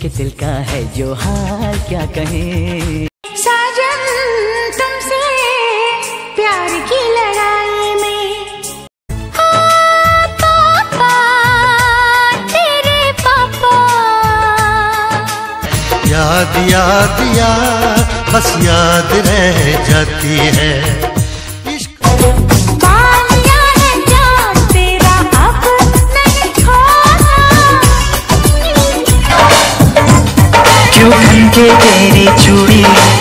के दिल का है जो हाल क्या कहें साजन, तुमसे प्यार की लड़ाई में पापा, तेरे पापा। याद याद याद बस याद रह जाती है। क्यों खनके तेरी चूड़ी।